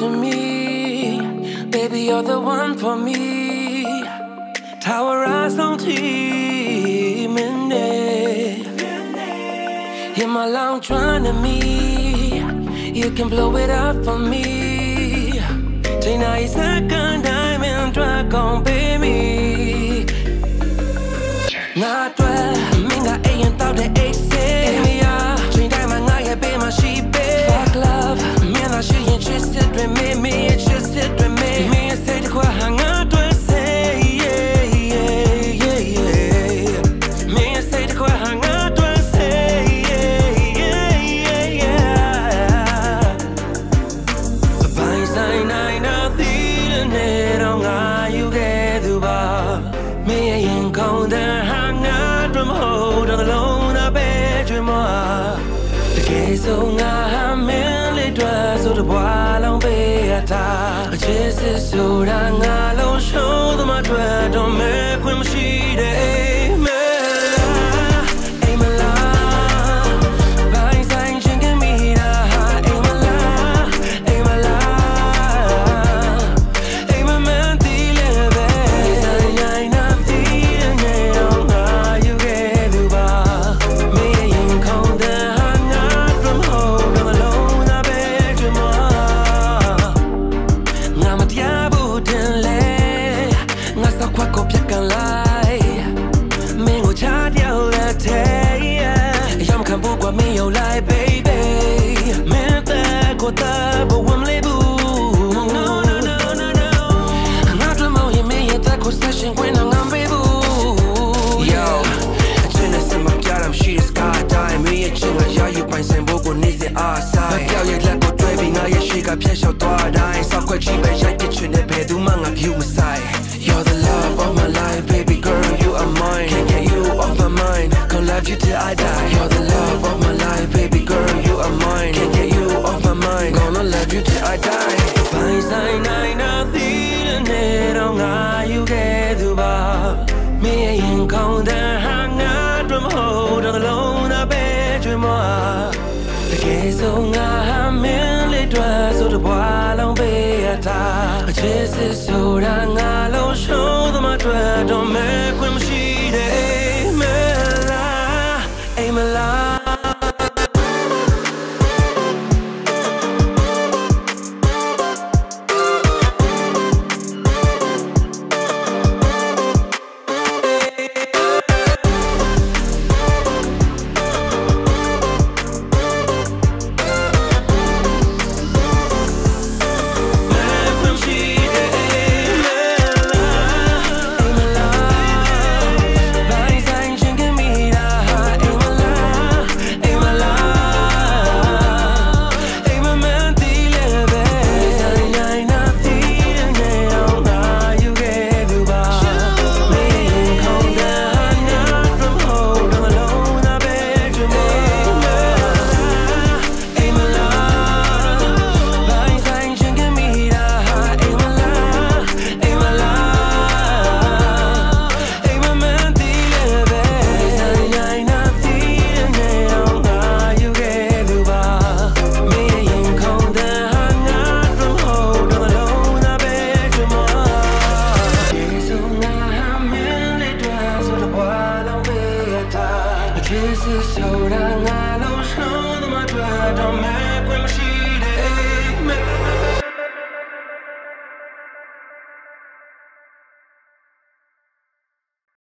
to me. Baby, you're the one for me. Tower eyes on T-Minute. Hear my long trying to me. You can blow it up for me. Tina is second diamond drag on baby. Not well, minga A and thought the A said me up. Three diamond I be my sheep. Fuck love, man, I should interested with me, interested with me. Me and say the qua hang out with say, yeah, yeah, yeah. Me and say the qua hang out with say, yeah, yeah, yeah. The fine sign I not feeling it on I you get to bar. Me ain't going there hang out from hold on alone, I bet you more. So I merely dress so the boy long be at I just is so dang I don't show them I dread don't make when she day. You're the love of my life, baby girl, you are mine. Can't get you off my mind, gonna love you till I die. You're the love of my life, baby girl, you are mine. Can't get you off my mind, gonna love you till I die. Fine sign, I nothing, it on how you get to bar. Me ain't cold and hung out from hold on alone, I bet you more. So I merely dress so the boy long be at I just is so dang I don't show them I dread don't make when she day. Aim a lie. This is so dang I don't show them I try.